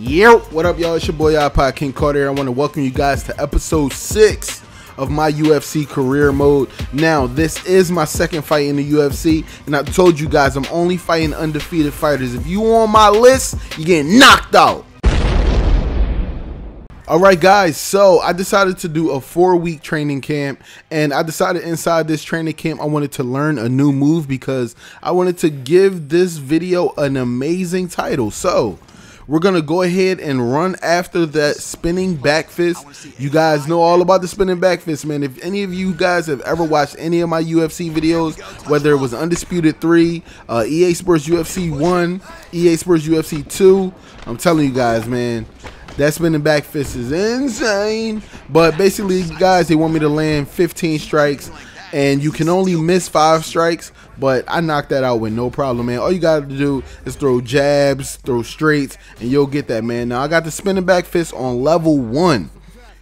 Yo, what up, y'all? It's your boy iPod King Carter. I want to welcome you guys to episode 6 of my UFC career mode. Now, this is my second fight in the UFC, and I told you guys I'm only fighting undefeated fighters. If you on my list, you're getting knocked out. Alright guys, so I decided to do a 4-week training camp, and I decided inside this training camp I wanted to learn a new move because I wanted to give this video an amazing title. So we're going to go ahead and run after that spinning back fist. You guys know all about the spinning back fist, man. If any of you guys have ever watched any of my UFC videos, whether it was Undisputed 3, EA Sports UFC 1, EA Sports UFC 2, I'm telling you guys, man, that spinning back fist is insane. But basically, guys, they want me to land 15 strikes, and you can only miss 5 strikes, but I knocked that out with no problem, man. All you got to do is throw jabs, throw straights, and you'll get that, man. Now, I got the spinning back fist on level 1,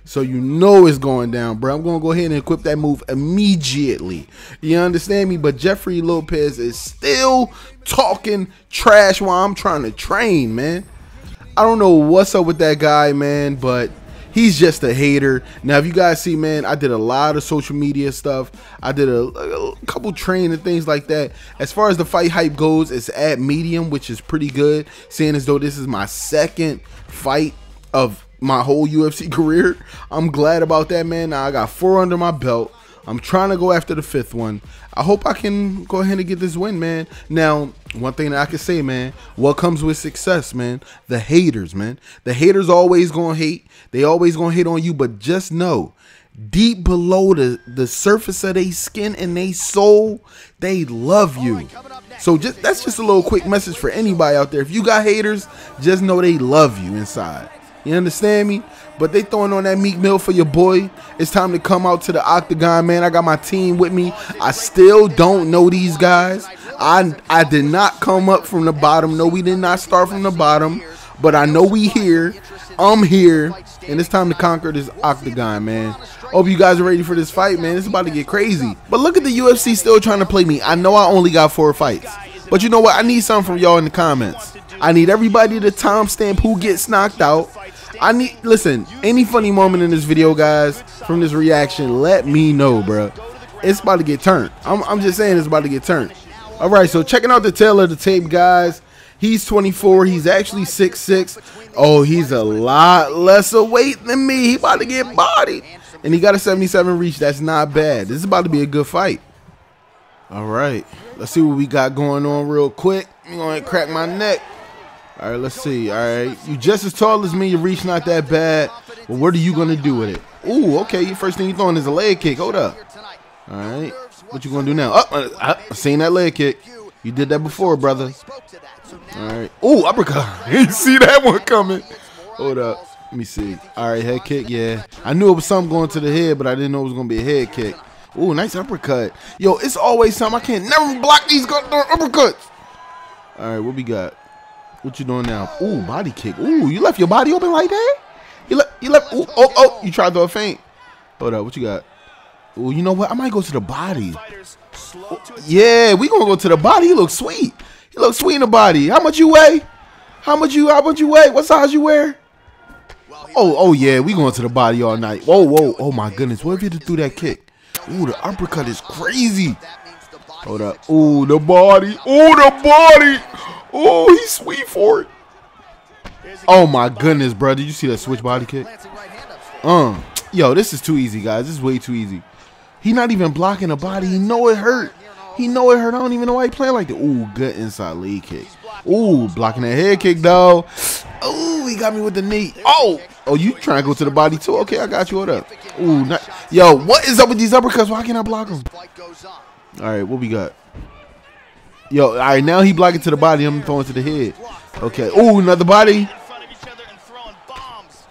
so you know it's going down, bro. I'm going to go ahead and equip that move immediately. You understand me? But Jeffrey Lopez is still talking trash while I'm trying to train, man. I don't know what's up with that guy, man, but he's just a hater. Now, if you guys see, man, I did a lot of social media stuff. I did a couple training things like that. As far as the fight hype goes, it's at medium, which is pretty good, seeing as though this is my second fight of my whole UFC career. I'm glad about that, man. Now, I got 4 under my belt. I'm trying to go after the 5th one. I hope I can go ahead and get this win, man. Now, one thing that I can say, man, what comes with success, man? The haters, man. The haters always gonna hate. They always gonna hate on you, but just know, deep below the surface of their skin and their soul, they love you. So that's just a little quick message for anybody out there. If you got haters, just know they love you inside. You understand me? But they throwing on that meat meal for your boy. It's time to come out to the octagon, man. I got my team with me. I still don't know these guys. I did not come up from the bottom. No, we did not start from the bottom. But I know we here. I'm here. And it's time to conquer this octagon, man. Hope you guys are ready for this fight, man. It's about to get crazy. But look at the UFC still trying to play me. I know I only got 4 fights. But you know what? I need something from y'all in the comments. I need everybody to timestamp who gets knocked out. I need, listen, any funny moment in this video, guys, from this reaction, let me know, bro. It's about to get turned. I'm just saying it's about to get turned. All right, so checking out the tail of the tape, guys. He's 24. He's actually 6'6". Oh, he's a lot lesser weight than me. He about to get bodied. And he got a 77 reach. That's not bad. This is about to be a good fight. All right, let's see what we got going on real quick. I'm going to crack my neck. All right, let's see. All right, you just as tall as me. Your reach not that bad. Well, what are you gonna do with it? Ooh, okay. First thing you throwing is a leg kick. Hold up. All right, what you gonna do now? Oh, I seen that leg kick. You did that before, brother. All right. Ooh, uppercut. Didn't see that one coming. Hold up. Let me see. All right, head kick. Yeah, I knew it was something going to the head, but I didn't know it was gonna be a head kick. Ooh, nice uppercut. Yo, it's always something. I can't never block these uppercuts. All right, what we got? What you doing now? Ooh, body kick. Ooh, you left your body open like that? You left. Ooh, oh, you tried to throw a feint. Hold up, what you got? Ooh, you know what? I might go to the body. Ooh, yeah, we gonna go to the body. He looks sweet. He looks sweet in the body. How much you weigh? How much you weigh? What size you wear? Oh, yeah, we going to the body all night. Whoa, oh my goodness. What if you threw that kick? Ooh, the uppercut is crazy. Hold up. Ooh, the body. Ooh, the body. Oh, he's sweet for it. Oh my goodness, bro. Did you see that switch body kick? Yo, this is too easy, guys. This is way too easy. He not even blocking the body. He know it hurt. I don't even know why he playing like that. Ooh, good inside leg kick. Ooh, blocking that head kick, though. Ooh, he got me with the knee. Oh, you trying to go to the body, too? Okay, I got you. Hold up. Ooh, not, yo, what is up with these uppercuts? Why can't I block them? All right, what we got? Yo, all right, now he blocking to the body. I'm throwing to the head. Okay. Ooh, another body.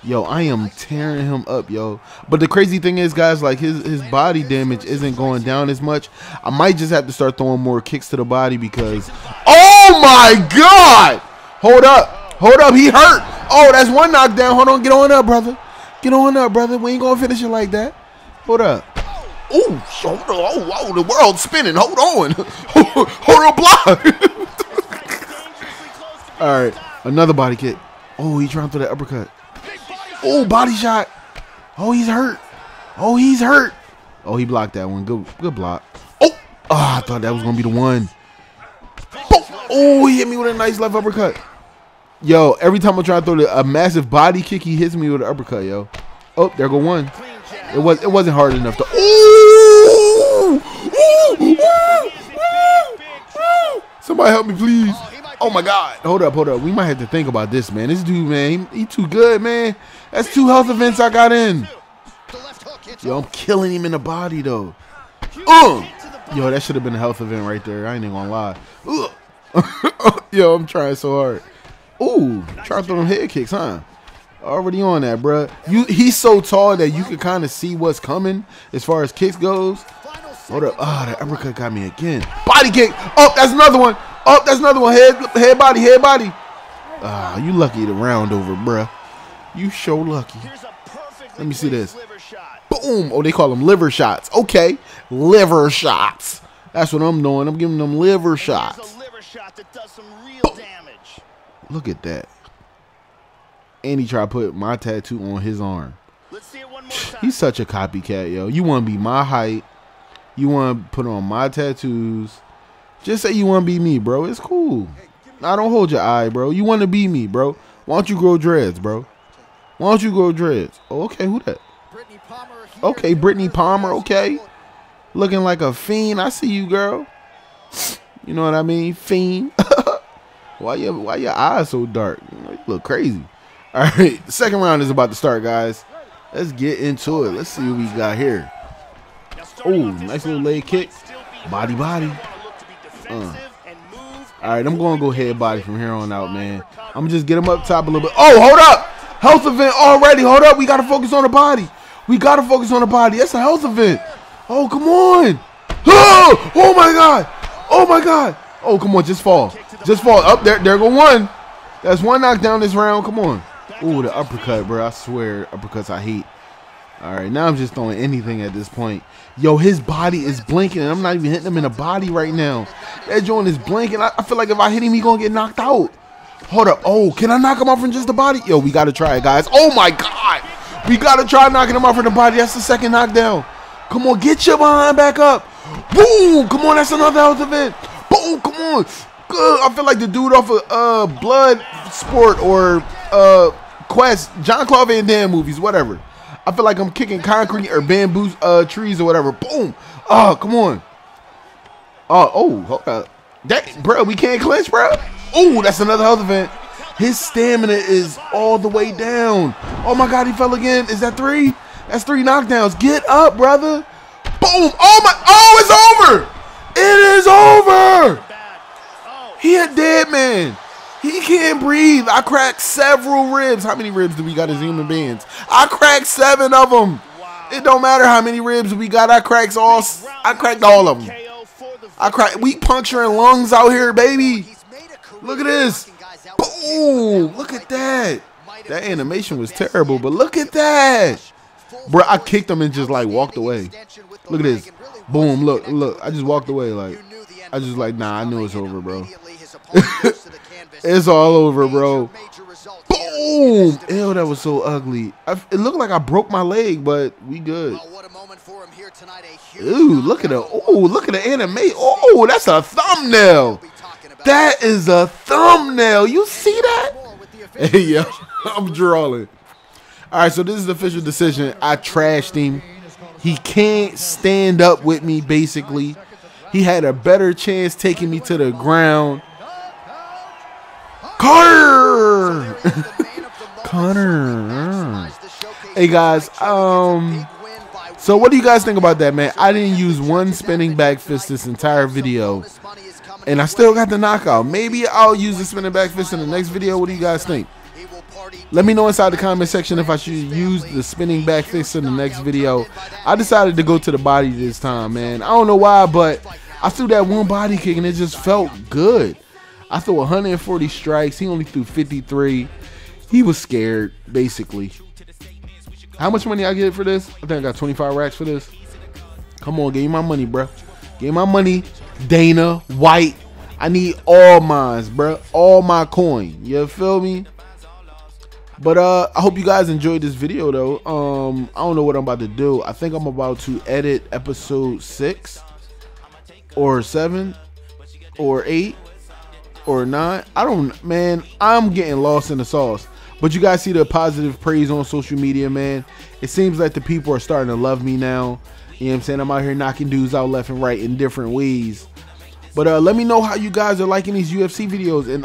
Yo, I am tearing him up, yo. But the crazy thing is, guys, like his body damage isn't going down as much. I might just have to start throwing more kicks to the body because, oh my God! Hold up, he hurt. Oh, that's one knockdown. Hold on, get on up, brother. We ain't gonna finish it like that. Hold up. Ooh, oh, the world's spinning. Hold on. Hold on, block. All right, another body kick. Oh, he's trying to throw that uppercut. Oh, body shot. Oh, he's hurt. Oh, he's hurt. Oh, he blocked that one. Good block. Oh, I thought that was going to be the one. Oh, he hit me with a nice left uppercut. Yo, every time I try to throw a massive body kick, he hits me with an uppercut, yo. Oh, there go one. It wasn't hard enough to. Ooh! Ooh! Ooh! Ooh! Somebody help me, please. Oh my God! Hold up, hold up. We might have to think about this, man. This dude, man, he too good, man. That's 2 health events I got in. Yo, I'm killing him in the body though. Yo, that should have been a health event right there. I ain't even gonna lie. Yo, I'm trying so hard. Ooh, trying to throw them head kicks, huh? Already on that, bruh. He's so tall that you can kind of see what's coming as far as kicks goes. Hold up. Ah, that uppercut got me again. Body kick. Oh, that's another one. Oh, that's another one. Head, body, head, body. Ah, you lucky the round over, bruh. You so lucky. Let me see this. Boom. Oh, they call them liver shots. Okay. Liver shots. That's what I'm doing. I'm giving them liver shots. That does some real damage. Look at that. And he tried to put my tattoo on his arm. Let's see it one more time. He's such a copycat, yo. You want to be my height. You want to put on my tattoos. Just say you want to be me, bro. It's cool. Nah, don't hold your eye, bro. You want to be me, bro. Why don't you grow dreads, bro? Why don't you grow dreads? Oh, okay, who that? Brittany Palmer. Okay, Brittany Palmer, okay. Looking like a fiend. I see you, girl. You know what I mean? Fiend. Why your eyes so dark? You look crazy. All right, the second round is about to start, guys. Let's get into it. Let's see what we got here. Oh, nice little leg kick. Body, body. All right, I'm going to go head body from here on out, man. I'm going to just get him up top a little bit. Oh, hold up. Health event already. Hold up. We got to focus on the body. We got to focus on the body. That's a health event. Oh, come on. Oh, oh my God. Oh my God! Oh come on, just fall, just fall. Up there, there go one. That's one knockdown this round. Come on. Ooh, the uppercut, bro. I swear, uppercuts I hate. All right, now I'm just throwing anything at this point. Yo, his body is blinking, and I'm not even hitting him in the body right now. That joint is blinking. I feel like if I hit him, he gonna get knocked out. Hold up. Oh, can I knock him out from just the body? Yo, we gotta try it, guys. Oh my God, we gotta try knocking him out from the body. That's the second knockdown. Come on, get your behind back up. Boom! Come on, that's another health event. Boom! Come on. Good. I feel like the dude off of Blood Sport or Quest, Jean-Claude Van Damme movies, whatever. I feel like I'm kicking concrete or bamboo trees or whatever. Boom! Oh, come on. That, bro, we can't clinch, bro. Oh, that's another health event. His stamina is all the way down. Oh my God, he fell again. Is that 3? That's 3 knockdowns. Get up, brother. Boom! Oh my! Oh, it's over! It is over! He a dead man. He can't breathe. I cracked several ribs. How many ribs do we got as human beings? I cracked 7 of them. It don't matter how many ribs we got. I cracked all of them. We puncturing lungs out here, baby. Look at this. Boom! Look at that. That animation was terrible, but look at that. Bro, I kicked him and just like walked away. Look at this. Boom, look. I just walked away like I just like, nah, I knew it's over, bro. It's all over, bro. Boom. Ew, that was so ugly. It looked like I broke my leg, but we good. Ooh, look at the anime. Oh, that's a thumbnail. That is a thumbnail. You see that? Hey, yo, I'm drawing. All right, so this is the official decision. I trashed him. He can't stand up with me, basically. He had a better chance taking me to the ground. Carter! Connor. Hey, guys. So what do you guys think about that, man? I didn't use one spinning back fist this entire video, and I still got the knockout. Maybe I'll use the spinning back fist in the next video. What do you guys think? Let me know inside the comment section if I should use the spinning back fist in the next video. I decided to go to the body this time, man. I don't know why, but I threw that one body kick and it just felt good. I threw 140 strikes. He only threw 53. He was scared, basically. How much money I get for this? I think I got 25 racks for this. Come on, give me my money, bro. Give me my money, Dana White. I need all mines, bro. All my coin. You feel me? But I hope you guys enjoyed this video though. I don't know what I'm about to do. I think I'm about to edit episode 6 or 7 or 8 or 9. I don't, man, I'm getting lost in the sauce. But you guys see the positive praise on social media, man. It seems like the people are starting to love me now. You know what I'm saying? I'm out here knocking dudes out left and right in different ways. But let me know how you guys are liking these UFC videos. And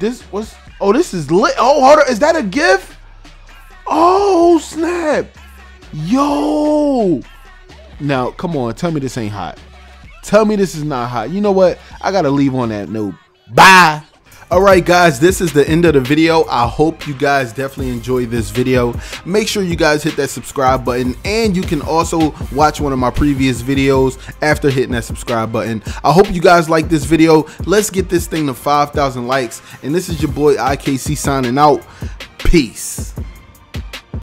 this is lit. Oh, hold on. Is that a gift? Oh, snap. Yo. Now, come on. Tell me this ain't hot. Tell me this is not hot. You know what? I got to leave on that note. Bye. Alright guys, this is the end of the video. I hope you guys definitely enjoyed this video. Make sure you guys hit that subscribe button, and you can also watch one of my previous videos after hitting that subscribe button. I hope you guys like this video. Let's get this thing to 5,000 likes, and this is your boy IKC signing out. Peace.